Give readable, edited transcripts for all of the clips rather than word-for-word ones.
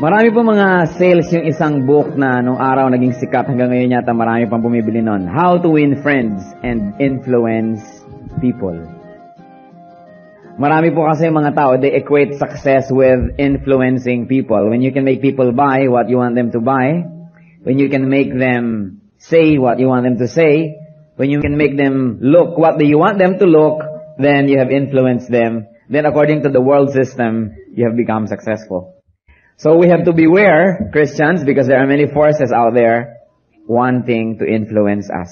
Marami po mga sales yung isang book na nung araw naging sikat hanggang ngayon yata marami pang bumibili nun. How to Win Friends and Influence People. Marami po kasi mga tao, they equate success with influencing people. When you can make people buy what you want them to buy, when you can make them say what you want them to say, when you can make them look what you want them to look, then you have influenced them. Then according to the world system, you have become successful. So we have to beware, Christians, because there are many forces out there wanting to influence us.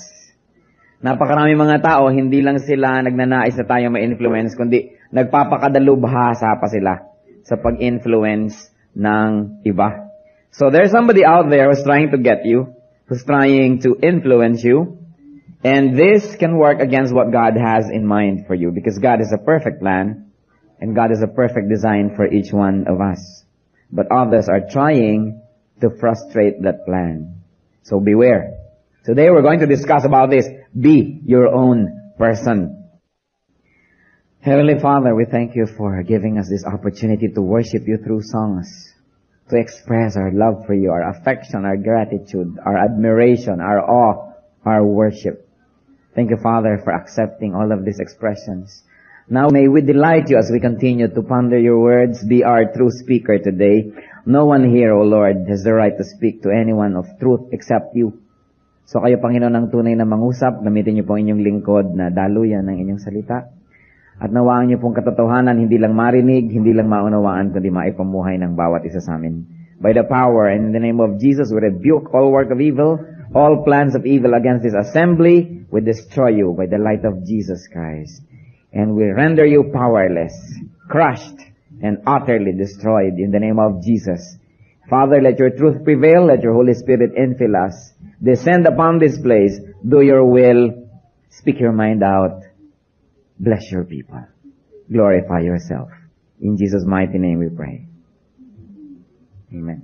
Napakarami mga tao, hindi lang sila nagnanais na tayo ma-influence, kundi nagpapakadalubhasa pa sila sa pag-influence ng iba. So there's somebody out there who's trying to get you, who's trying to influence you, and this can work against what God has in mind for you, because God has a perfect plan, and God has a perfect design for each one of us. But others are trying to frustrate that plan. So beware. Today we're going to discuss about this. Be your own person. Heavenly Father, we thank you for giving us this opportunity to worship you through songs, to express our love for you, our affection, our gratitude, our admiration, our awe, our worship. Thank you, Father, for accepting all of these expressions. Now may we delight you as we continue to ponder your words. Be our true speaker today. No one here, O Lord, has the right to speak to anyone of truth except you. So kayo, Panginoon, ang tunay na mangusap. Gamitin niyo po inyong lingkod na daluyan ng inyong salita. At nawaan niyo pong katotohanan, hindi lang marinig, hindi lang maunawaan, kundi maipamuhay ng bawat isa sa amin. By the power and in the name of Jesus, we rebuke all work of evil, all plans of evil against this assembly. We destroy you by the light of Jesus Christ. And we render you powerless, crushed, and utterly destroyed in the name of Jesus. Father, let your truth prevail. Let your Holy Spirit infill us. Descend upon this place. Do your will. Speak your mind out. Bless your people. Glorify yourself. In Jesus' mighty name we pray. Amen.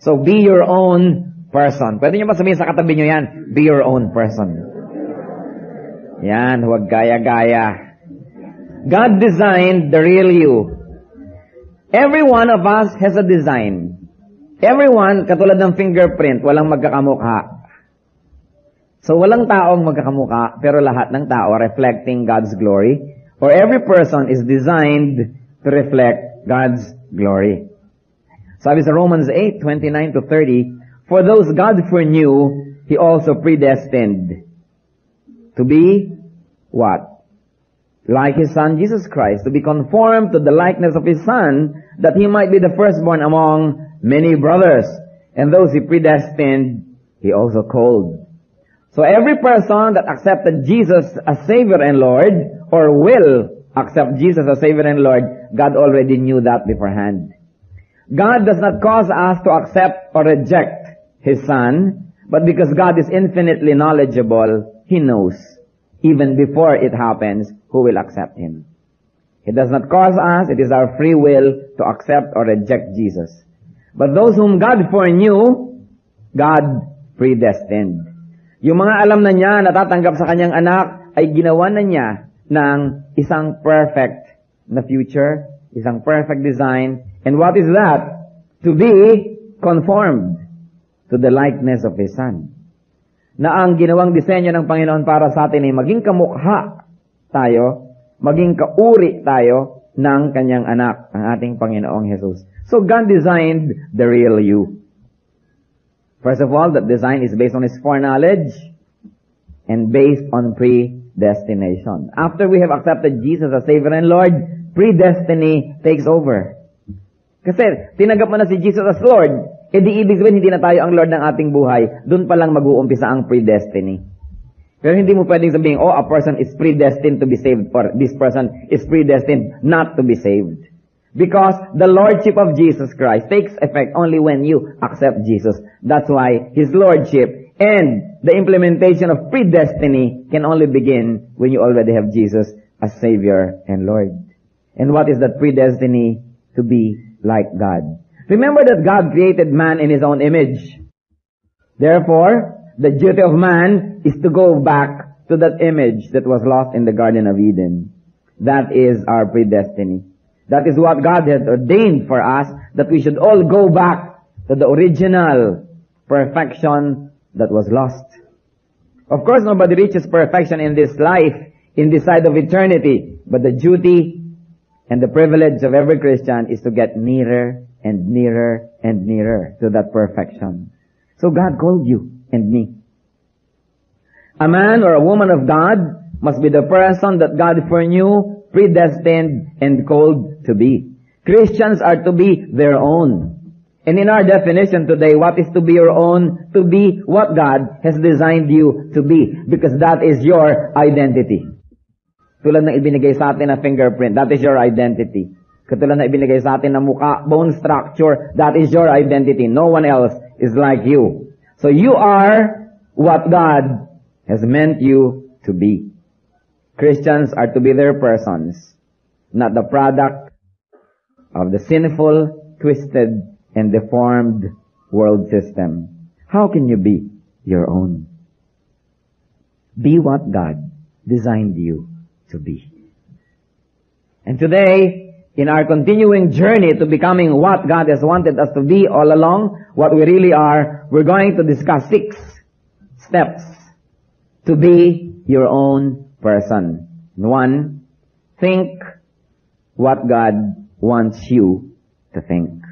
So, be your own person. Pwede niyo ba sabihin sa katabi niyo yan? Be your own person. Yan, huwag gaya-gaya. God designed the real you. Every one of us has a design. Everyone, katulad ng fingerprint, walang magkakamukha. So, walang taong magkakamukha, pero lahat ng tao reflecting God's glory. Or every person is designed to reflect God's glory. Sabi sa Romans 8:29-30, for those God foreknew, He also predestined to be what? Like His Son, Jesus Christ, to be conformed to the likeness of His Son, that He might be the firstborn among many brothers. And those He predestined, He also called. So every person that accepted Jesus as Savior and Lord, or will accept Jesus as Savior and Lord, God already knew that beforehand. God does not cause us to accept or reject His Son, but because God is infinitely knowledgeable, He knows, even before it happens, who will accept Him. It does not cause us, it is our free will to accept or reject Jesus. But those whom God foreknew, God predestined. Yung mga alam na niya, natatanggap sa kanyang anak, ay ginawa na niya ng isang perfect na future, isang perfect design. And what is that? To be conformed to the likeness of His Son. Na ang ginawang disenyo ng Panginoon para sa atin ay maging kamukha tayo, maging kauri tayo ng Kanyang anak, ang ating Panginoong Jesus. So God designed the real you. First of all, that design is based on His foreknowledge and based on predestination. After we have accepted Jesus as Savior and Lord, predestiny takes over. Kasi tinanggap mo na si Jesus as Lord, eh di ibig sabihin, hindi na tayo ang Lord ng ating buhay. Doon pa lang mag-uumpisa ang predestiny. Pero hindi mo pwedeng sabihin, oh, a person is predestined to be saved, or this person is predestined not to be saved. Because the Lordship of Jesus Christ takes effect only when you accept Jesus. That's why His Lordship and the implementation of predestiny can only begin when you already have Jesus as Savior and Lord. And what is that predestiny? To be like God. Remember that God created man in His own image. Therefore, the duty of man is to go back to that image that was lost in the Garden of Eden. That is our predestiny. That is what God had ordained for us, that we should all go back to the original perfection that was lost. Of course, nobody reaches perfection in this life, in this side of eternity. But the duty and the privilege of every Christian is to get nearer and nearer and nearer to that perfection. So God called you and me. A man or a woman of God must be the person that God foreknew, predestined, and called to be. Christians are to be their own. And in our definition today, what is to be your own? To be what God has designed you to be. Because that is your identity. Tulad ng ibinigay sa atin na fingerprint, that is your identity. Katulad na ibinigay sa atin na mukha, bone structure, that is your identity. No one else is like you. So you are what God has meant you to be. Christians are to be their persons, not the product of the sinful, twisted, and deformed world system. How can you be your own? Be what God designed you to be. And today, in our continuing journey to becoming what God has wanted us to be all along, what we really are, we're going to discuss 6 steps to be your own person. 1, think what God wants you to think.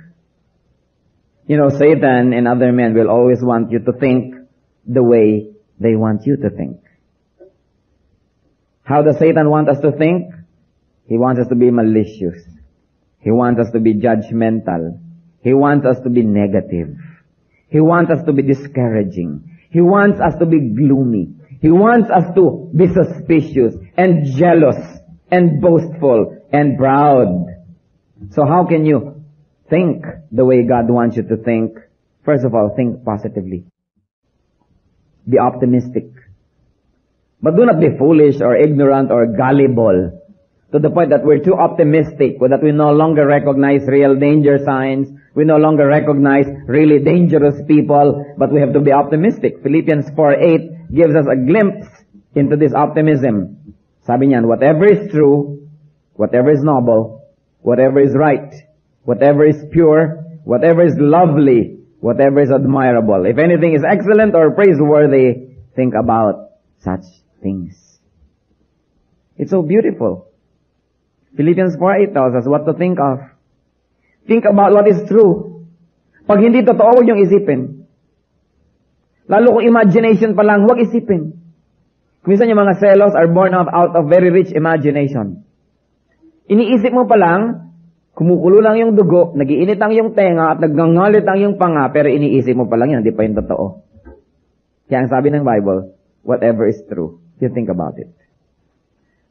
You know, Satan and other men will always want you to think the way they want you to think. How does Satan want us to think? He wants us to be malicious. He wants us to be judgmental. He wants us to be negative. He wants us to be discouraging. He wants us to be gloomy. He wants us to be suspicious and jealous and boastful and proud. So how can you think the way God wants you to think? First of all, think positively. Be optimistic. But do not be foolish or ignorant or gullible to the point that we're too optimistic, or that we no longer recognize real danger signs. We no longer recognize really dangerous people, but we have to be optimistic. Philippians 4:8 gives us a glimpse into this optimism. Sabi niyan, whatever is true, whatever is noble, whatever is right, whatever is pure, whatever is lovely, whatever is admirable, if anything is excellent or praiseworthy, think about such things. It's so beautiful. Philippians 4:8 tells us what to think of. Think about what is true. Pag hindi totoo, huwag niyong isipin. Lalo kung imagination pa lang, huwag isipin. Minsan yung mga celos are born out of very rich imagination. Iniisip mo pa lang, kumukulo lang yung dugo, nagiinit ang yung tenga, at nagngangalit ang yung panga, pero iniisip mo pa lang yun, hindi pa yung totoo. Kaya ang sabi ng Bible, whatever is true, you think about it.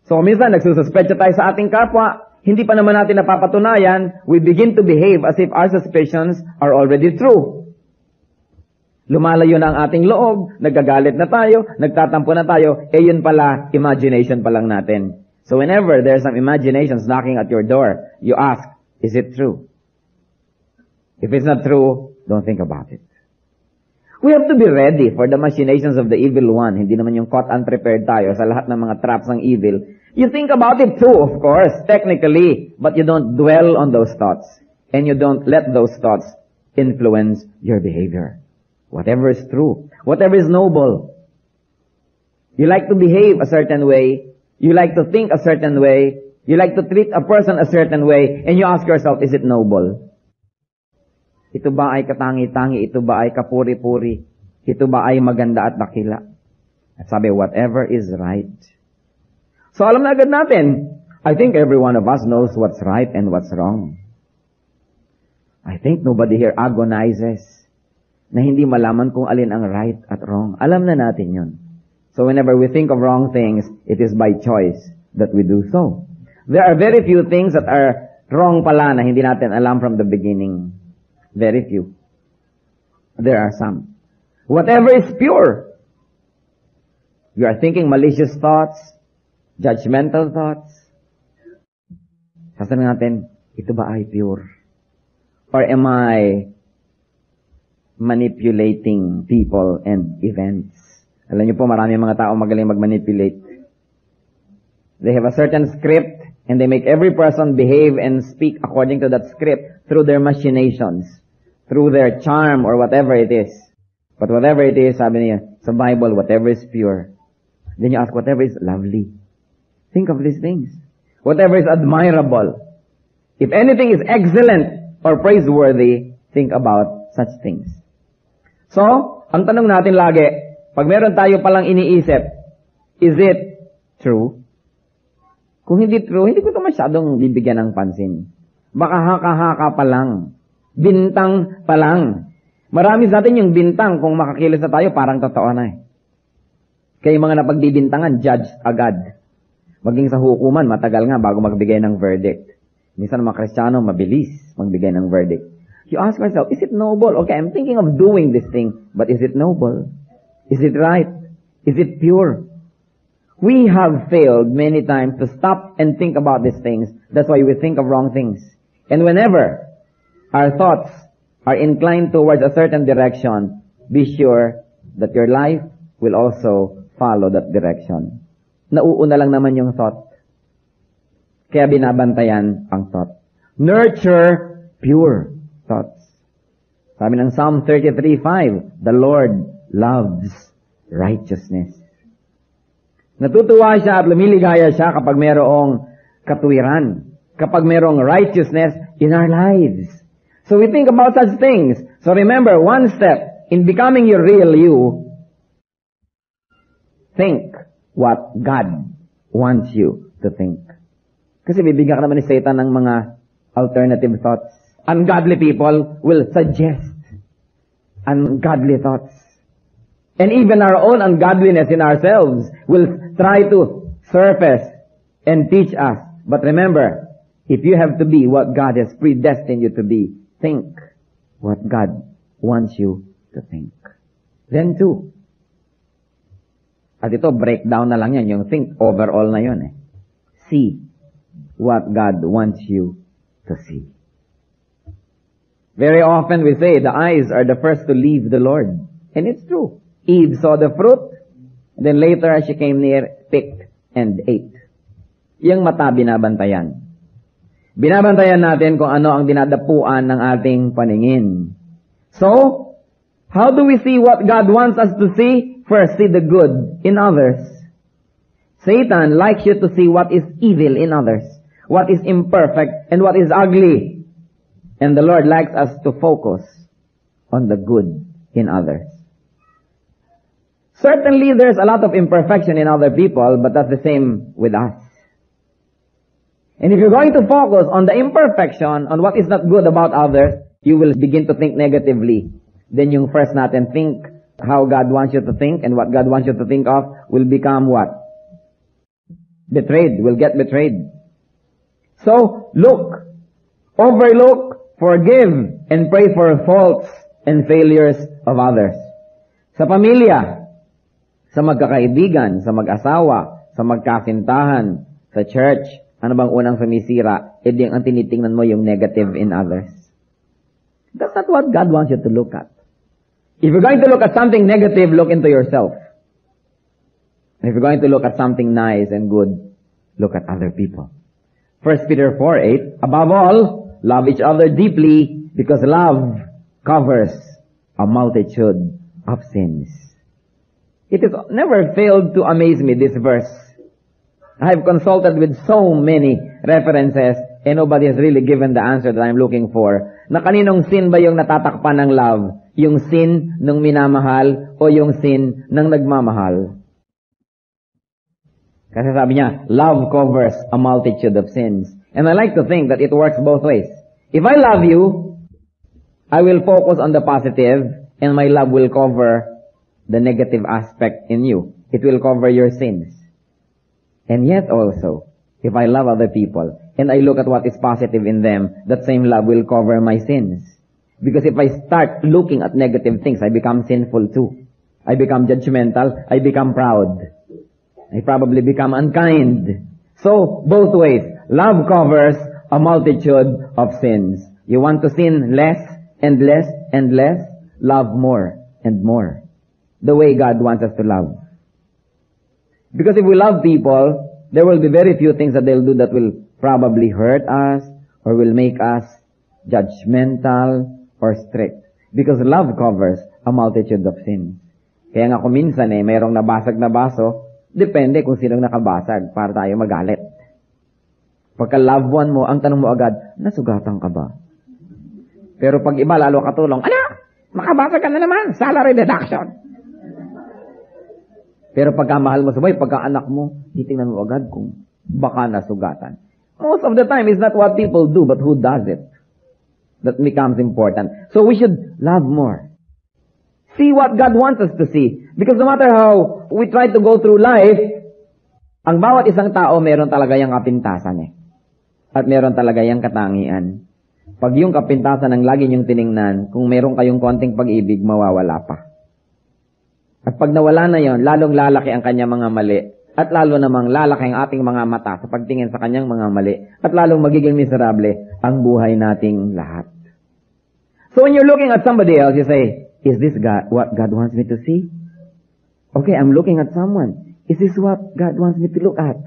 So minsan, nagsususpetya tayo sa ating kapwa, hindi pa naman natin napapatunayan, we begin to behave as if our suspicions are already true. Lumalayo na ang ating loob, nagagalit na tayo, nagtatampo na tayo, eh yun pala, imagination pa lang natin. So whenever there's some imaginations knocking at your door, you ask, is it true? If it's not true, don't think about it. We have to be ready for the machinations of the evil one. Hindi naman yung caught unprepared tayo sa lahat ng mga traps ng evil. You think about it too, of course, technically, but you don't dwell on those thoughts. And you don't let those thoughts influence your behavior. Whatever is true, whatever is noble. You like to behave a certain way. You like to think a certain way. You like to treat a person a certain way, and you ask yourself, is it noble? Ito ba ay katangi-tangi? Ito ba ay kapuri-puri? Ito ba ay maganda at dakila? At sabi, whatever is right. So alam na agad natin, I think every one of us knows what's right and what's wrong. I think nobody here agonizes na hindi malaman kung alin ang right at wrong. Alam na natin yun. So whenever we think of wrong things, it is by choice that we do so. There are very few things that are wrong pala na hindi natin alam from the beginning. Very few. There are some. Whatever is pure. You are thinking malicious thoughts, judgmental thoughts. Sasabihin natin, ito ba ay pure? Or am I manipulating people and events? Alam niyo po, marami mga tao magaling mag-manipulate. They have a certain script, and they make every person behave and speak according to that script through their machinations, through their charm or whatever it is. But whatever it is, sabi niya, sa Bible, whatever is pure. Then you ask, whatever is lovely. Think of these things. Whatever is admirable. If anything is excellent or praiseworthy, think about such things. So, ang tanong natin lagi, pag meron tayo palang iniisip, is it true? Kung hindi true, hindi ko ito masyadong bibigyan ng pansin. Baka haka-haka pa lang. Bintang pa lang. Marami sa atin yung bintang, kung makakilos na tayo, parang totoo na eh. Kaya mga napagbibintangan, judge agad. Maging sa hukuman, matagal nga bago magbigay ng verdict. Minsan mga Kristiyano, mabilis magbigay ng verdict. You ask yourself, is it noble? Okay, I'm thinking of doing this thing, but is it noble? Is it right? Is it pure? We have failed many times to stop and think about these things. That's why we think of wrong things. And whenever our thoughts are inclined towards a certain direction, be sure that your life will also follow that direction. Nauuna lang naman yung thought. Kaya binabantayan ang thought. Nurture pure thoughts. Sabi ng Psalm 33:5, the Lord loves righteousness. Natutuwa siya at lumiligaya siya kapag mayroong katuwiran, kapag mayroong righteousness in our lives. So we think about such things. So remember, one step in becoming your real you, think what God wants you to think. Kasi bibigyan ka naman ni Satan ng mga alternative thoughts. Ungodly people will suggest ungodly thoughts. And even our own ungodliness in ourselves will try to surface and teach us. But remember, if you have to be what God has predestined you to be, think what God wants you to think. Then too. At ito, breakdown na lang yan. Yung think overall na yun eh. See what God wants you to see. Very often we say the eyes are the first to leave the Lord. And it's true. Eve saw the fruit, and then later as she came near, picked and ate. Yung mata binabantayan. Binabantayan natin kung ano ang dinadapuan ng ating paningin. So, how do we see what God wants us to see? First, see the good in others. Satan likes you to see what is evil in others, what is imperfect, and what is ugly. And the Lord likes us to focus on the good in others. Certainly, there's a lot of imperfection in other people, but that's the same with us. And if you're going to focus on the imperfection, on what is not good about others, you will begin to think negatively. Then yung first natin, think how God wants you to think, and what God wants you to think of will become what? Betrayed, will get betrayed. So, look, overlook, forgive, and pray for faults and failures of others. Sa pamilya, sa magkakaibigan, sa mag-asawa, sa magkasintahan, sa church, ano bang unang sumisira? E di ang tinitingnan mo yung negative in others. That's not what God wants you to look at. If you're going to look at something negative, look into yourself. And if you're going to look at something nice and good, look at other people. First Peter 4:8, above all, love each other deeply because love covers a multitude of sins. It has never failed to amaze me, this verse. I have consulted with so many references and nobody has really given the answer that I'm looking for. Na kaninong sin ba yung natatakpan ng love? Yung sin ng minamahal o yung sin ng nagmamahal? Kasi sabi niya, love covers a multitude of sins. And I like to think that it works both ways. If I love you, I will focus on the positive and my love will cover the negative aspect in you. It will cover your sins. And yet also, if I love other people, and I look at what is positive in them, that same love will cover my sins. Because if I start looking at negative things, I become sinful too. I become judgmental. I become proud. I probably become unkind. So, both ways. Love covers a multitude of sins. You want to sin less and less and less? Love more and more. The way God wants us to love. Because if we love people, There will be very few things that they'll do that will probably hurt us or will make us judgmental or strict. Because love covers a multitude of sins. Kaya nga kung minsan mayroong nabasag na baso, depende kung sinong nakabasag para tayo magalit. Pagka love one mo, ang tanong mo agad, nasugatan ka ba? Pero pag iba lalo katulong, anak, makabasag ka na naman, salary deduction. Pero pagka mahal mo sa buhay, pagka anak mo, titingnan mo agad kung baka nasugatan. Most of the time, it's not what people do, but who does it. That becomes important. So we should love more. See what God wants us to see. Because no matter how we try to go through life, ang bawat isang tao meron talaga yung kapintasan At meron talaga yung katangian. Pag yung kapintasan ang lagi niyong tiningnan, kung meron kayong konting pag-ibig, mawawala pa. At pag nawala na yon, lalong lalaki ang kanyang mga mali. At lalo namang lalaki ang ating mga mata sa pagtingin sa kanyang mga mali. At lalong magiging miserable ang buhay nating lahat. So when you're looking at somebody else, you say, is this God, what God wants me to see? Okay, I'm looking at someone. Is this what God wants me to look at?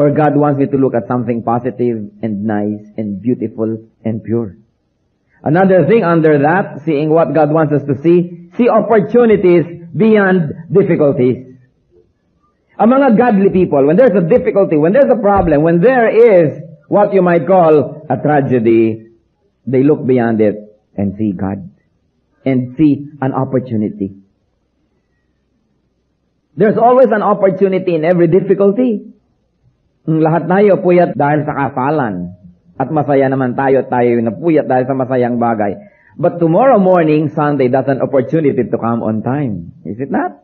Or God wants me to look at something positive and nice and beautiful and pure. Another thing under that, seeing what God wants us to see, see opportunities beyond difficulties. Among a godly people, when there's a difficulty, when there's a problem, when there is what you might call a tragedy, they look beyond it and see God. And see an opportunity. There's always an opportunity in every difficulty. Lahat tayo puyat dahil sa kasalan. At masaya naman tayo napuyat dahil sa masayang bagay. But tomorrow morning, Sunday, that's an opportunity to come on time. Is it not?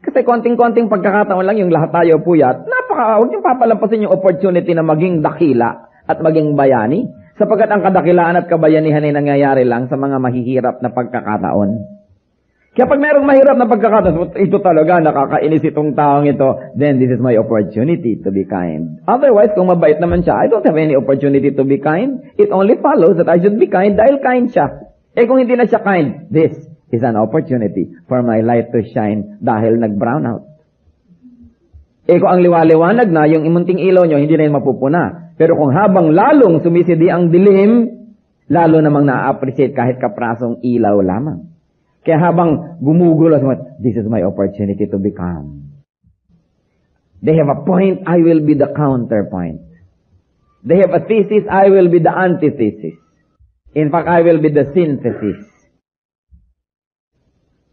Kasi konting-konting pagkakataon lang yung lahat tayo puyat, huwag niyong papalampasin yung opportunity na maging dakila at maging bayani. Sapagkat ang kadakilaan at kabayanihan ay nangyayari lang sa mga mahihirap na pagkakataon. Kaya pag merong mahirap na pagkakataon, ito talaga, nakakainis itong taong ito, then this is my opportunity to be kind. Otherwise, kung mabait naman siya, I don't have any opportunity to be kind. It only follows that I should be kind dahil kind siya. Kung hindi na siya kind, this is an opportunity for my light to shine dahil nag-brown out. Kung ang liwaliwanag na, yung imunting ilaw nyo, hindi na yun mapupuna. Pero kung habang lalong sumisidi ang dilim, lalo namang na-appreciate kahit kaprasong ilaw lamang. Kaya habang gumugulo, this is my opportunity to become. They have a point, I will be the counterpoint. They have a thesis, I will be the antithesis. In fact, I will be the synthesis.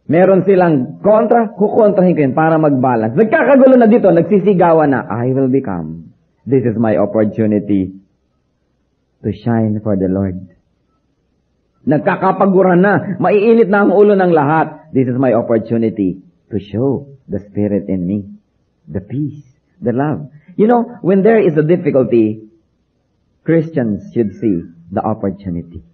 Meron silang kontra, kukontrahin ko yun para mag-balance. Nagkakagulo na dito, nagsisigawan na, I will become. This is my opportunity to shine for the Lord. Nagkakapaguran na, maiinit na ang ulo ng lahat. This is my opportunity to show the Spirit in me, the peace, the love. You know, when there is a difficulty, Christians should see the opportunity.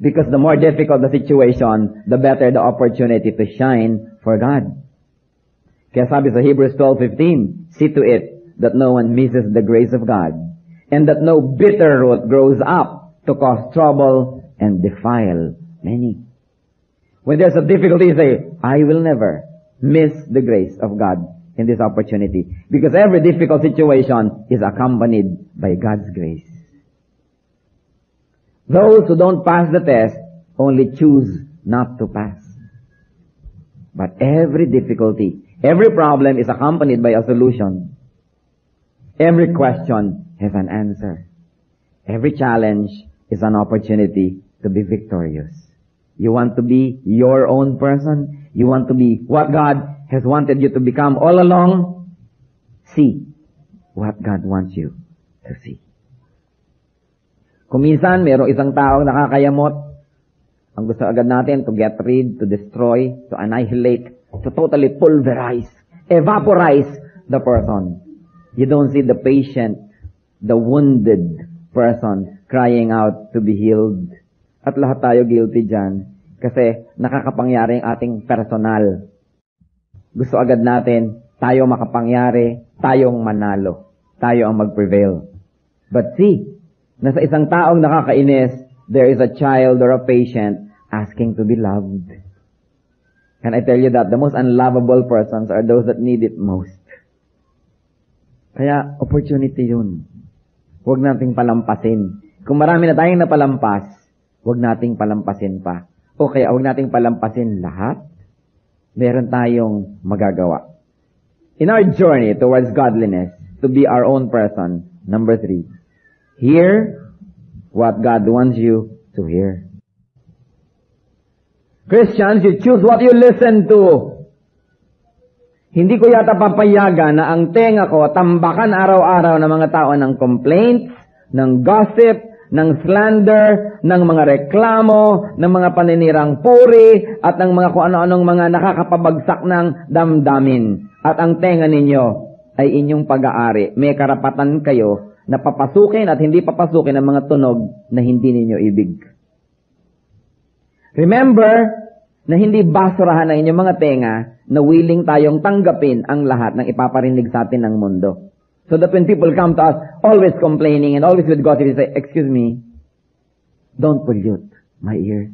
Because the more difficult the situation, the better the opportunity to shine for God. Kaya sabi sa Hebrews 12:15, see to it that no one misses the grace of God, and that no bitter root grows up to cause trouble and defile many. When there's a difficulty, say, I will never miss the grace of God in this opportunity. Because every difficult situation is accompanied by God's grace. Those who don't pass the test only choose not to pass. But every difficulty, every problem is accompanied by a solution. Every question has an answer. Every challenge is an opportunity to be victorious. You want to be your own person? You want to be what God has wanted you to become all along? See what God wants you to see. Kung minsan, mayroong isang taong nakakayamot, ang gusto agad natin, to get rid, to destroy, to annihilate, to totally pulverize, evaporize the person. You don't see the patient, the wounded person crying out to be healed. At lahat tayo guilty dyan, kasi nakakapangyari ang ating personal. Gusto agad natin, tayo makapangyari, tayong manalo, tayo ang mag-prevail. But see, na sa isang taong nakakainis, there is a child or a patient asking to be loved. And I tell you that the most unlovable persons are those that need it most. Kaya opportunity yun. Huwag nating palampasin. Kung marami na tayong napalampas, huwag nating palampasin pa. O kaya huwag nating palampasin lahat. Meron tayong magagawa. In our journey towards godliness, to be our own person, number 3, hear what God wants you to hear. Christians, you choose what you listen to. Hindi ko yata papayagan na ang tenga ko tambakan araw-araw ng mga tao ng complaints, ng gossip, ng slander, ng mga reklamo, ng mga paninirang puri, at ng mga kung ano-anong mga nakakapabagsak ng damdamin. At ang tenga ninyo ay inyong pag-aari. May karapatan kayo na papasukin at hindi papasukin ang mga tunog na hindi ninyo ibig. Remember na hindi basurahan ng inyong mga tenga, na willing tayong tanggapin ang lahat ng ipaparinig sa atin ng mundo. So that when people come to us, always complaining and always with gossip, they say, excuse me, don't pollute my ears.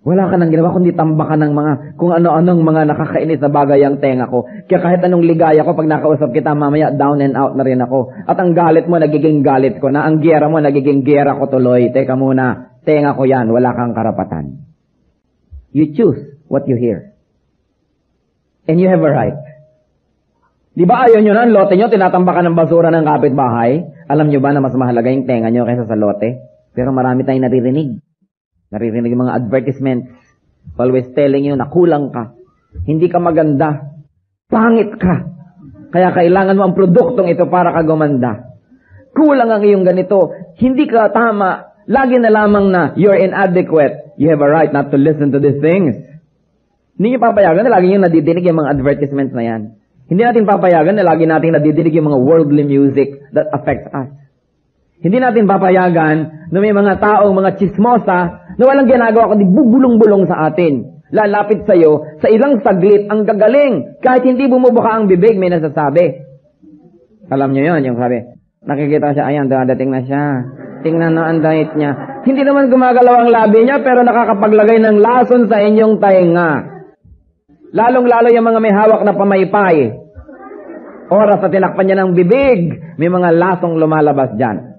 Wala ka nang ginawa kundi tambakan ng mga kung ano-anong mga nakakainis na bagay ang tenga ko. Kaya kahit anong ligaya ko, pag nakausap kita mamaya, down and out na rin ako. At ang galit mo, nagiging galit ko na. Ang giyera mo, nagiging giyera ko tuloy. Teka muna, tenga ko yan, wala kang karapatan. You choose what you hear. And you have a right. Di ba ayaw nyo na ang lote nyo, tinatambakan ng basura ng kapitbahay? Alam nyo ba na mas mahalaga yung tenga nyo kaysa sa lote? Pero marami tayong naririnig. Naririnig yung mga advertisements. Always telling you na kulang ka. Hindi ka maganda. Pangit ka. Kaya kailangan mo ang produktong ito para ka gumanda. Kulang ang iyong ganito. Hindi ka tama. Lagi na lamang na you're inadequate. You have a right not to listen to these things. Hindi nyo papayagan na lagi nyo nadidinig yung mga advertisements na yan. Hindi natin papayagan na lagi natin nadidinig yung mga worldly music that affects us. Hindi natin papayagan na may mga taong mga chismosa na walang ginagawa kundi bubulong-bulong sa atin. Lalapit sa'yo, sa ilang saglit, ang gagaling. Kahit hindi bumubuka ang bibig, may nasasabi. Alam nyo yun, yung sabi, nakikita siya, ayan, dadating na siya. Tingnan na ang diet niya. Hindi naman gumagalaw ang labi niya, pero nakakapaglagay ng lason sa inyong tainga. Lalong-lalo yung mga may hawak na pamaypay. Oras na tinakpan niya ng bibig, may mga lasong lumalabas dyan.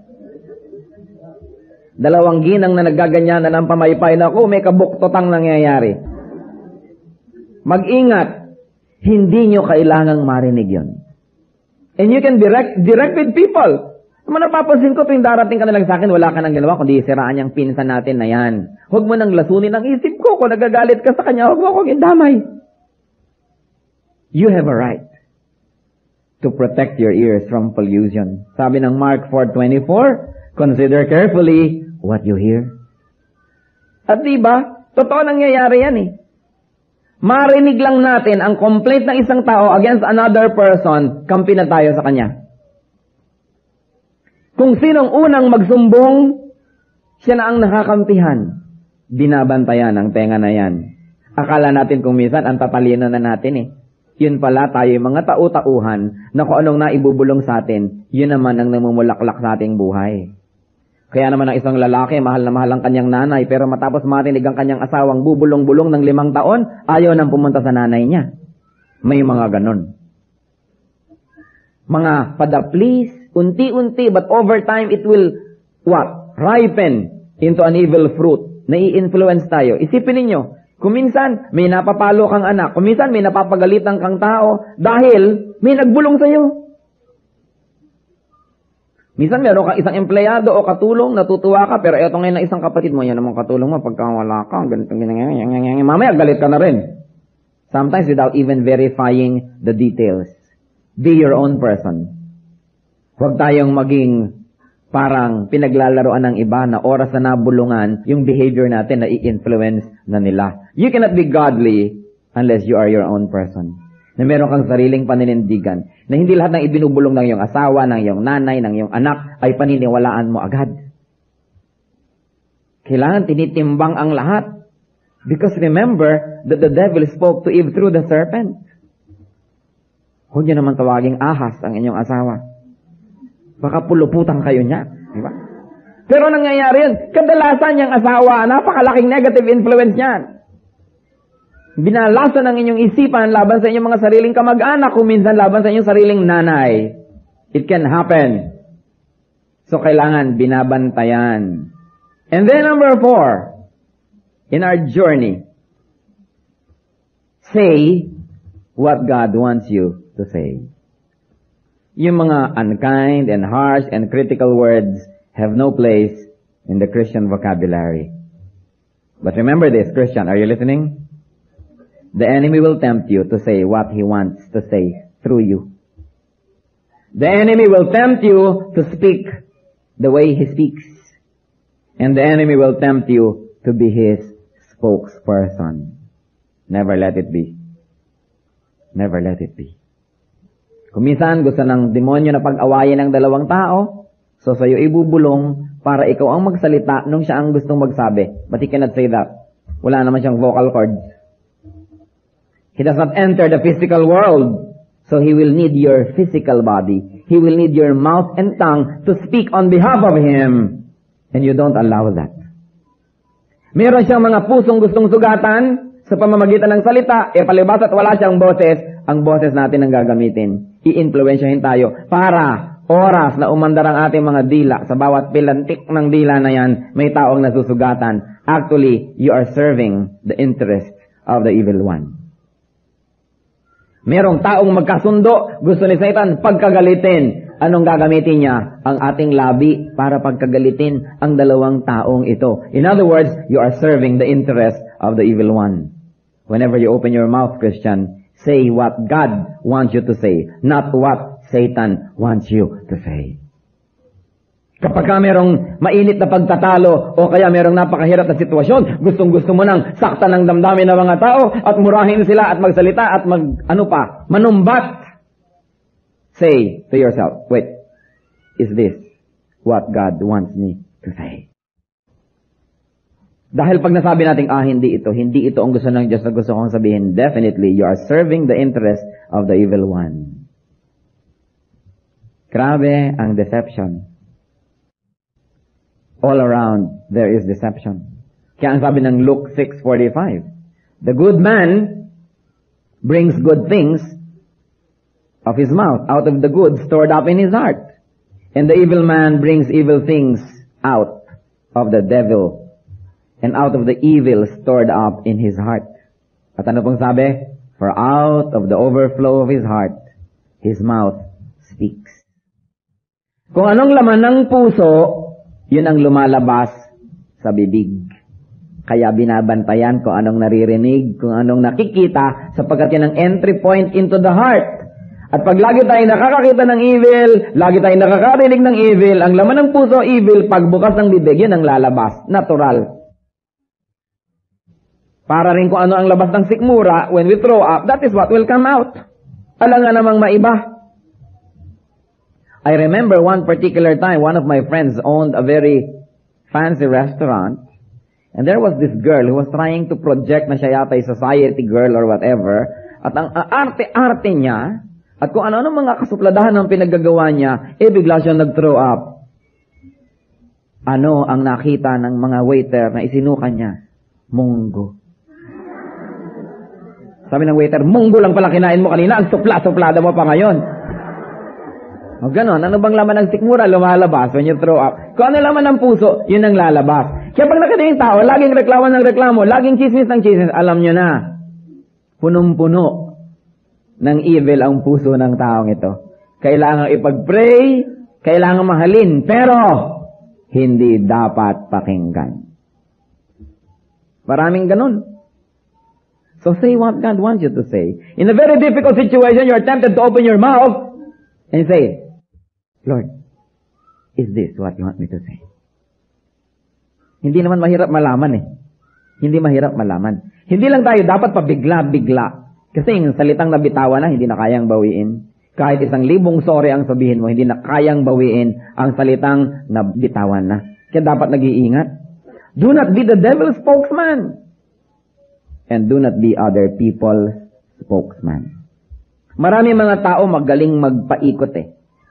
Dalawang ginang na naggaganyan na ng pamaypay na, oh, may kabuktotang nangyayari. Mag-ingat, hindi nyo kailangang marinig yon. And you can direct with people. Naman napapansin ko, tuwing darating ka na lang sa akin, wala ka nang ginawa, kundi siraan yung pinsan natin na yan. Huwag mo nang lasunin ang isip ko. Kung nagagalit ka sa kanya, huwag mo akong indamay. You have a right to protect your ears from pollution. Sabi ng Mark 4:24, consider carefully what you hear. At diba, totoo nangyayari yan eh. Marinig lang natin ang complaint ng isang tao against another person, kampi na tayo sa kanya. Kung sinong unang magsumbong, siya na ang nakakampihan. Binabantayan ang tenga na yan. Akala natin kung minsan, ang tatalino na natin eh. Yun pala tayo yung mga tau-tauhan na kung anong naibubulong sa atin, yun naman ang namumulaklak sa ating buhay. Kaya naman ang isang lalaki, mahal na mahal ang kanyang nanay, pero matapos marinig ang kanyang asawang bubulong-bulong ng 5 taon, ayaw nang pumunta sa nanay niya. May mga ganon. Mga padaplis, unti-unti, but over time it will, what? Ripen into an evil fruit. Nai-influence tayo. Isipin ninyo, kung minsan, may napapalo kang anak. Kung minsan, may napapagalitan kang tao dahil may nagbulong sa'yo. Minsan, meron kang isang empleyado o katulong, natutuwa ka, pero eto ngayon na isang kapatid mo, yan naman katulong mo, pagka wala ka, ganitong ganyan, mamaya, galit ka na rin. Sometimes, without even verifying the details. Be your own person. Huwag tayong maging parang pinaglalaroan ng iba na oras na nabulungan, yung behavior natin na i-influence na nila. You cannot be godly unless you are your own person. Na meron kang sariling paninindigan na hindi lahat ng ibinubulong ng iyong asawa, ng iyong nanay, ng iyong anak ay paniniwalaan mo agad. Kailangan tinitimbang ang lahat. Because remember that the devil spoke to Eve through the serpent. Huwag niyo naman tawaging ahas ang inyong asawa. Baka puluputan kayo niya. Di ba? Pero nangyayari yun. Kadalasan niyang asawa, napakalaking negative influence niyan. Binalasa ng inyong isipan laban sa inyong mga sariling kamag-anak, kung minsan laban sa inyong sariling nanay. It can happen. So, kailangan binabantayan. And then, number 4, in our journey, say what God wants you to say. Yung mga unkind and harsh and critical words have no place in the Christian vocabulary. But remember this, Christian, are you listening? The enemy will tempt you to say what he wants to say through you. The enemy will tempt you to speak the way he speaks. And the enemy will tempt you to be his spokesperson. Never let it be. Never let it be. Kung minsan gusto ng demonyo na pag-awayan ng dalawang tao, so sa'yo ibubulong para ikaw ang magsalita nung siya ang gustong magsabi. But he cannot say that. Wala naman siyang vocal cords. He does not enter the physical world, so he will need your physical body. He will need your mouth and tongue to speak on behalf of him, and you don't allow that. Meron siyang mga pusong gustong sugatan sa pamamagitan ng salita, palibas at wala siyang boses, ang boses natin ang gagamitin. I-influensyahin tayo para oras na umandar ang ating mga dila, sa bawat pilantik ng dila na yan, may taong nasusugatan. Actually, you are serving the interest of the evil one. Merong taong magkasundo, gusto ni Satan pagkagalitin. Anong gagamitin niya? Ang ating labi para pagkagalitin ang dalawang taong ito. In other words, you are serving the interest of the evil one. Whenever you open your mouth, Christian, say what God wants you to say, not what Satan wants you to say. Kapag ka merong mainit na pagtatalo o kaya merong napakahirap na sitwasyon, gustong-gusto mo nang sakta ng damdamin ng mga tao at murahin sila at magsalita at manumbat. Say to yourself, wait, is this what God wants me to say? Dahil pag nasabi natin, hindi ito ang gusto ng Diyos na gusto kong sabihin, definitely you are serving the interest of the evil one. Grabe ang deception. All around, there is deception. Kaya ang sabi ng Luke 6:45, the good man brings good things of his mouth, out of the good stored up in his heart. And the evil man brings evil things out of the devil, and out of the evil stored up in his heart. At ano pong sabi? For out of the overflow of his heart, his mouth speaks. Kung anong laman ng puso, yun ang lumalabas sa bibig. Kaya binabantayan kung anong naririnig, kung anong nakikita, sapagkat yan ang entry point into the heart. At pag lagi tayo nakakakita ng evil, lagi tayo nakakarinig ng evil, ang laman ng puso, evil, pagbukas ng bibig, yun ang lalabas. Natural. Para rin kung ano ang labas ng sikmura, when we throw up, that is what will come out. Alangan namang maiba. I remember one particular time, one of my friends owned a very fancy restaurant, and there was this girl who was trying to project na siya yata ay society girl or whatever, at ang arte-arte niya, at kung ano-ano mga kasupladahan ng pinaggagawa niya, bigla siya nag-throw up. Ano ang nakita ng mga waiter na isinukan niya? Munggo. Sabi ng waiter, munggo lang pala kinain mo kanina, ang supla-suplada mo pa ngayon. O ganon, ano bang laman ng sikmura? Lumalabas when you throw up. Kung ano laman ng puso, yun ang lalabas. Kaya pag nakita yung tao, laging reklamo ng reklamo, laging chismis ng chismis, alam nyo na, punong-puno ng evil ang puso ng taong ito. Kailangan ipag-pray, kailangan mahalin, pero hindi dapat pakinggan. Maraming ganon. So say what God wants you to say. In a very difficult situation, you are tempted to open your mouth and say, Lord, is this what you want me to say? Hindi naman mahirap malaman eh. Hindi mahirap malaman. Hindi lang tayo dapat pabigla-bigla. Kasi yung salitang nabitawan na hindi na kayang bawiin. Kahit 1,000 sorry ang sabihin mo, hindi na kayang bawiin ang salitang nabitawan na. Kaya dapat nag-iingat. Do not be the devil's spokesman. And do not be other people's spokesman. Marami mga tao magaling magpaikot eh.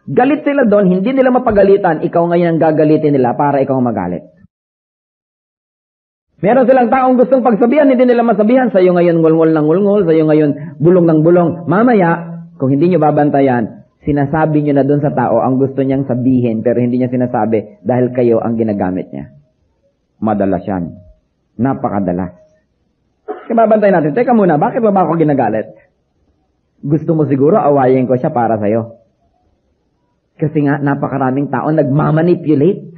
Galit sila doon, hindi nila mapagalitan, ikaw ngayon ang gagalitin nila para ikaw magalit. Meron silang taong gustong pagsabihan, hindi nila masabihan. Sa'yo ngayon, ngulngol ng ngulngol. Sa'yo ngayon, bulong ng bulong. Mamaya, kung hindi nyo babantayan, sinasabi nyo na doon sa tao ang gusto niyang sabihin, pero hindi niya sinasabi dahil kayo ang ginagamit niya. Madalas yan. Napakadalas. Kaya babantay natin, teka muna, bakit ba ako ginagalit? Gusto mo siguro, awayin ko siya para sa'yo. Kasi nga, napakaraming tao nagmamanipulate.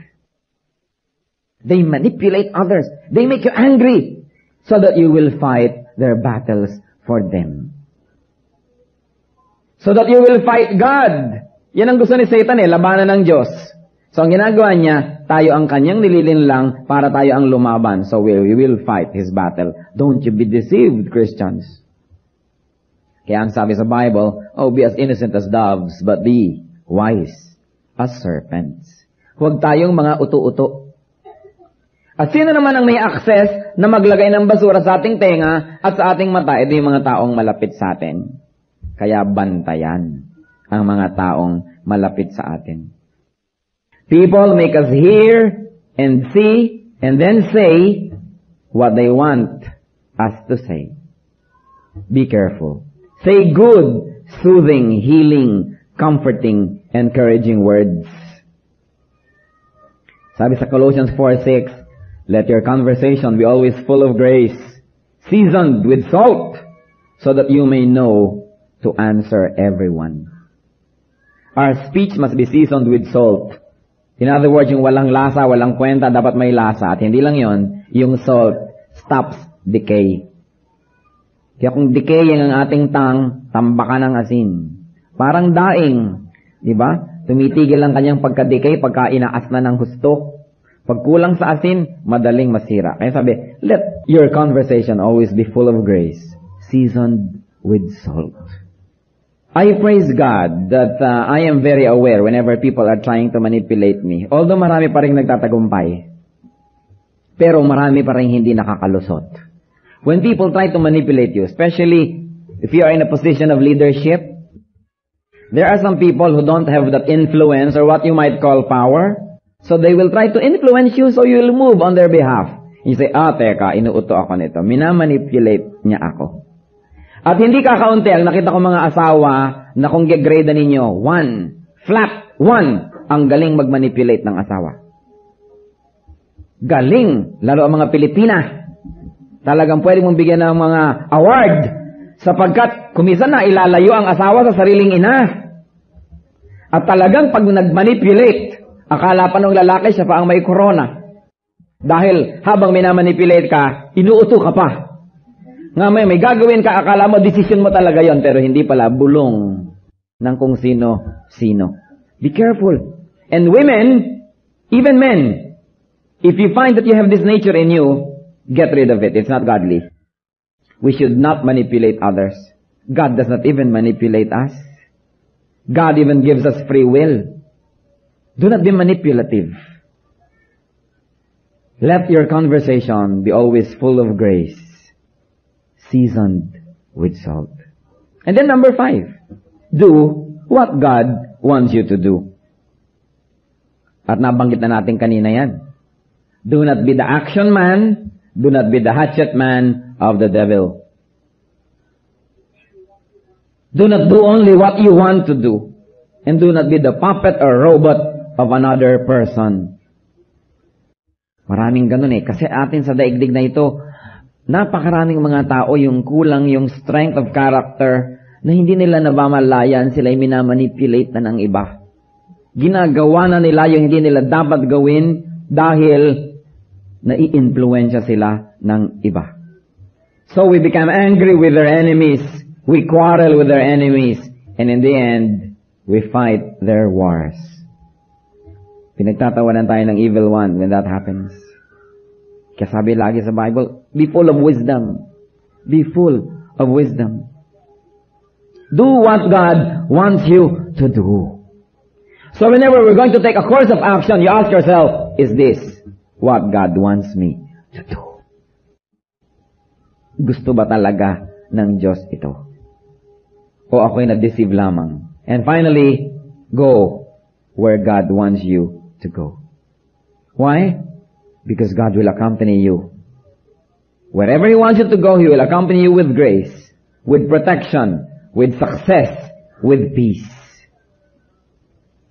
They manipulate others. They make you angry so that you will fight their battles for them. So that you will fight God. Yan ang gusto ni Satan eh, labanan ng Diyos. So ang ginagawa niya, tayo ang kanyang nililinlang para tayo ang lumaban. So we will fight his battle. Don't you be deceived, Christians. Kaya ang sabi sa Bible, oh, be as innocent as doves, but be wise as serpents. Huwag tayong mga utu-uto. At sino naman ang may access na maglagay ng basura sa ating tenga at sa ating mata? Ito yung mga taong malapit sa atin. Kaya bantayan ang mga taong malapit sa atin. People make us hear and see and then say what they want us to say. Be careful. Say good, soothing, healing, comforting, encouraging words. Sabi sa Colossians 4:6, let your conversation be always full of grace, seasoned with salt, so that you may know to answer everyone. Our speech must be seasoned with salt. In other words, yung walang lasa, walang kwenta, dapat may lasa. At hindi lang yon, yung salt stops decay. Kaya kung decay ang ating tang, tambakan ng asin. Parang daing, di ba? Tumitigil ang kanyang pagka-decay, pagka inaas na ng husto. Pag kulang sa asin, madaling masira. Kaya sabi, let your conversation always be full of grace, seasoned with salt. I praise God that I am very aware whenever people are trying to manipulate me. Although marami pa rin nagtatagumpay, pero marami pa rin hindi nakakalusot. When people try to manipulate you, especially if you are in a position of leadership, there are some people who don't have that influence or what you might call power. So they will try to influence you so you will move on their behalf. You say, teka, inuuto ako nito. Minamanipulate niya ako. At hindi kakaunti ang nakita ko mga asawa na kung ge-grade ninyo, 1, flat 1, ang galing magmanipulate ng asawa. Galing, lalo ang mga Pilipina. Talagang pwede mong bigyan ng mga award sapagkat kumisan na ilalayo ang asawa sa sariling ina. At talagang pag nagmanipulate, akala pa nung lalaki, siya pa ang may corona. Dahil habang minamanipulate ka, inuuto ka pa. Nga may gagawin ka, akala mo, decision mo talaga yon, pero hindi pala, bulong ng kung sino-sino. Be careful. And women, even men, if you find that you have this nature in you, get rid of it. It's not godly. We should not manipulate others. God does not even manipulate us. God even gives us free will. Do not be manipulative. Let your conversation be always full of grace, seasoned with salt. And then number 5, do what God wants you to do. At nabanggit na natin kanina yan. Do not be the action man, do not be the hatchet man of the devil. Do not do only what you want to do, and do not be the puppet or robot of another person. Maraming ganun eh. Kasi atin sa daigdig na ito, napakaraming mga tao yung kulang yung strength of character na hindi nila nabamalayan, sila'y minamanipulate na ng iba. Ginagawa na nila yung hindi nila dapat gawin dahil nai-influensya sila ng iba. So we become angry with their enemies. We quarrel with their enemies. And in the end, we fight their wars. Pinagtatawanan tayo ng evil one when that happens. Kaya sabi lagi sa Bible, be full of wisdom. Be full of wisdom. Do what God wants you to do. So whenever we're going to take a course of action, you ask yourself, is this what God wants me to do? Gusto ba talaga ng Diyos ito? O ako'y na-deceive lamang? And finally, go where God wants you to go. Why? Because God will accompany you Wherever He wants you to go, He will accompany you with grace, with protection, with success, with peace.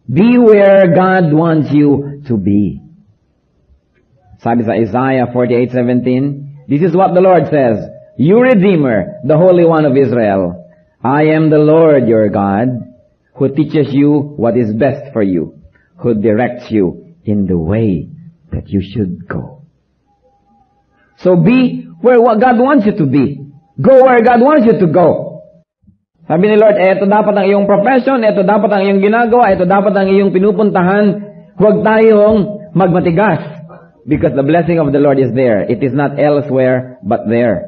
Be where God wants you to be. Sabi sa Isaiah 48:17, this is what the Lord says, "You Redeemer, the Holy One of Israel, I am the Lord your God, who teaches you what is best for you, who directs you in the way that you should go." So be where God wants you to be. Go where God wants you to go. Sabi ni Lord, eto dapat ang iyong profession, eto dapat ang iyong ginagawa, eto dapat ang iyong pinupuntahan. Huwag tayong magmatigas. Because the blessing of the Lord is there. It is not elsewhere, but there.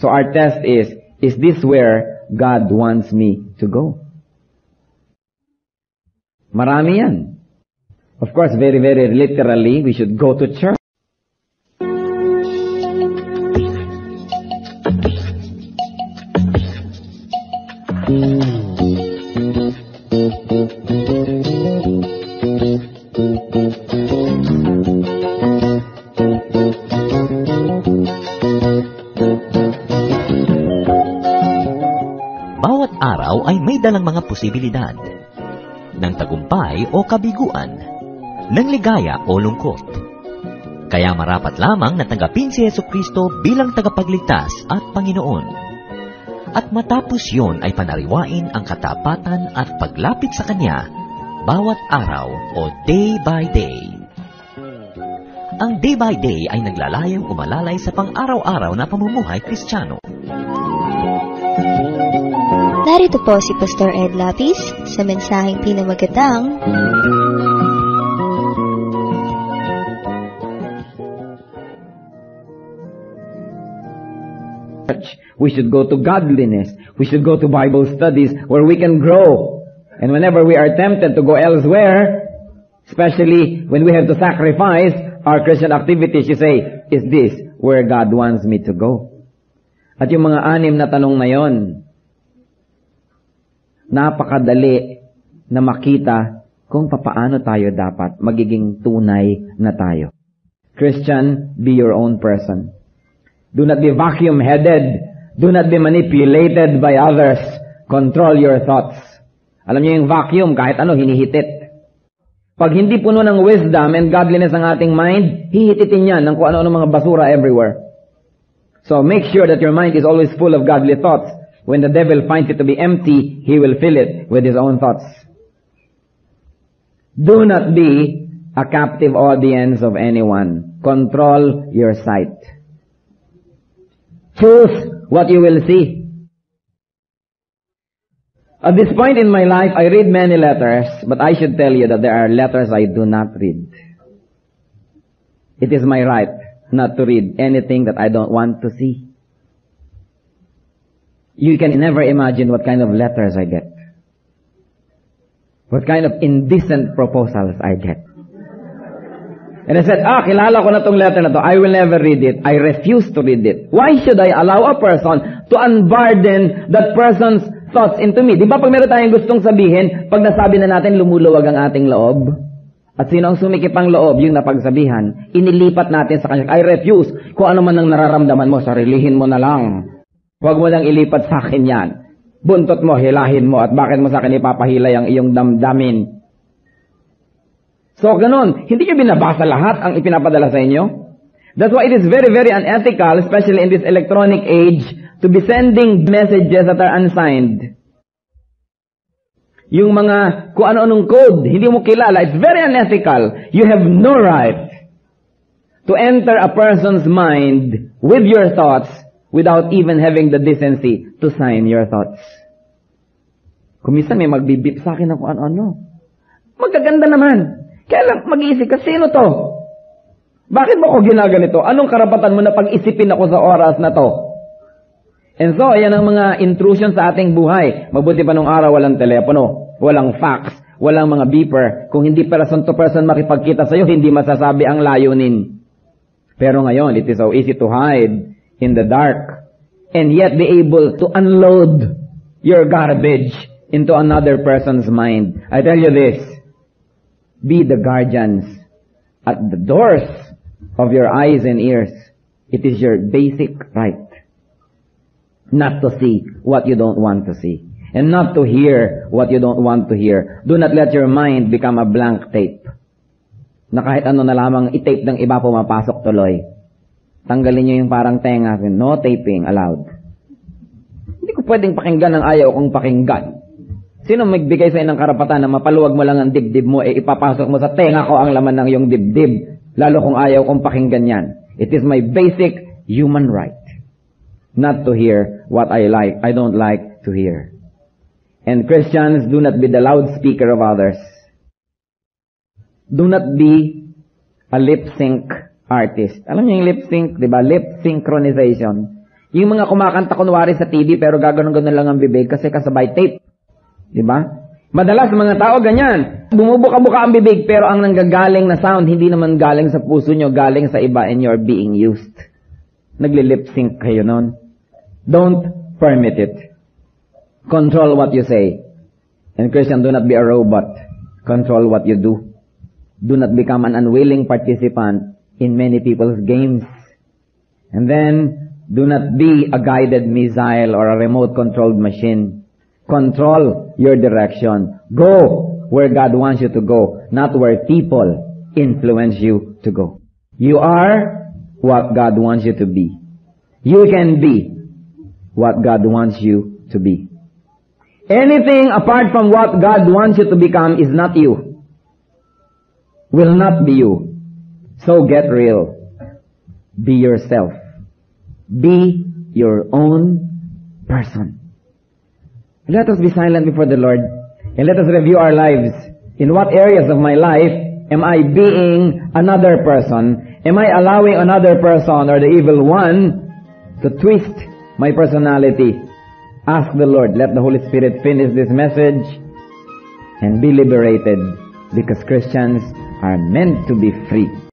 So our test is this where God wants me to go? Marami yan. Of course, very, very literally, we should go to church. Bawat araw ay may dalang mga posibilidad ng tagumpay o kabiguan, ng ligaya o lungkot. Kaya marapat lamang na tanggapin si Jesucristo bilang tagapagligtas at Panginoon. At matapos yun ay panariwain ang katapatan at paglapit sa Kanya bawat araw o day by day. Ang day by day ay naglalayang umalalay sa pang-araw-araw na pamumuhay Kristiyano. Narito po si Pastor Ed Lapiz sa mensaheng pinamagatang we should go to godliness. We should go to Bible studies where we can grow. And whenever we are tempted to go elsewhere, especially when we have to sacrifice our Christian activities, you say, is this where God wants me to go? At yung mga 6 na tanong na yon, napakadali na makita kung papaano tayo dapat magiging tunay na tayo. Christian, be your own person. Do not be vacuum-headed. Do not be manipulated by others. Control your thoughts. Alam niyo yung vacuum, kahit ano, hinihitit. Pag hindi puno ng wisdom and godliness ang ating mind, hihititin yan ng kung ano-ano mga basura everywhere. So make sure that your mind is always full of godly thoughts. When the devil finds it to be empty, he will fill it with his own thoughts. Do not be a captive audience of anyone. Control your sight. Choose what you will see. At this point in my life, I read many letters, but I should tell you that there are letters I do not read. It is my right not to read anything that I don't want to see. You can never imagine what kind of letters I get. What kind of indecent proposals I get. And I said, kilala ko na tong letter na to. I will never read it. I refuse to read it. Why should I allow a person to unburden that person's thoughts into me? Di ba pag meron tayong gustong sabihin, pag nasabi na natin, lumuluwag ang ating loob? At sino ang sumikip ang loob? Yung napagsabihan, inilipat natin sa kanya. I refuse. Kung ano man ang nararamdaman mo, sarilihin mo na lang. Huwag mo nang ilipat sa akin yan. Buntot mo, hilahin mo. At bakit mo sa akin ipapahilay ang iyong damdamin? So, ganun. Hindi nyo binabasa lahat ang ipinapadala sa inyo. That's why it is very, very unethical, especially in this electronic age, to be sending messages that are unsigned. Yung mga kung ano-anong code, hindi mo kilala. It's very unethical. You have no right to enter a person's mind with your thoughts without even having the decency to sign your thoughts. Kumisan may magbibip sa akin na kung ano-ano. Magkaganda naman. Kaya lang, mag-iisip ka, sino to? Bakit mo ako ginaganito? Anong karapatan mo na pag-isipin ako sa oras na to? And so, ayan ang mga intrusion sa ating buhay. Mabuti pa nung araw, walang telepono, walang fax, walang mga beeper. Kung hindi person to person makipagkita sa'yo, hindi masasabi ang layunin. Pero ngayon, it is so easy to hide in the dark and yet be able to unload your garbage into another person's mind. I tell you this, be the guardians at the doors of your eyes and ears It is your basic right not to see what you don't want to see and not to hear what you don't want to hear. Do not let your mind become a blank tape na kahit ano na lamang i-tape ng iba pumapasok tuloy. Tanggalin nyo yung parang tenga. No taping allowed. Hindi ko pwedeng pakinggan ang ayaw kong pakinggan. Sino magbigay sa'yo ng karapatan na mapaluwag mo lang ang dibdib mo e ipapasok mo sa tenga ko ang laman ng iyong dibdib lalo kung ayaw kong pakinggan yan. It is my basic human right not to hear what I don't like to hear. And Christians, do not be the loudspeaker of others. Do not be a lip-sync artist. Alam niyo yung lip-sync, di ba? Lip-synchronization. Yung mga kumakanta kunwari sa TV pero gaganon-ganon lang ang bibig kasi kasabay tape. Di ba? Madalas mga tao ganyan. Bumubuka-buka ang bibig pero ang nanggagaling na sound hindi naman galing sa puso nyo, galing sa iba, and you're being used. Nagli-lip-sync kayo nun. Don't permit it. Control what you say. And Christian, do not be a robot. Control what you do. Do not become an unwilling participant in many people's games. And then, do not be a guided missile or a remote-controlled machine. Control your direction. Go where God wants you to go, not where people influence you to go. You are what God wants you to be. You can be what God wants you to be. Anything apart from what God wants you to become is not you. Will not be you. So get real. Be yourself. Be your own person. Let us be silent before the Lord and let us review our lives. In what areas of my life am I being another person? Am I allowing another person or the evil one to twist my personality? Ask the Lord. Let the Holy Spirit finish this message and be liberated because Christians are meant to be free.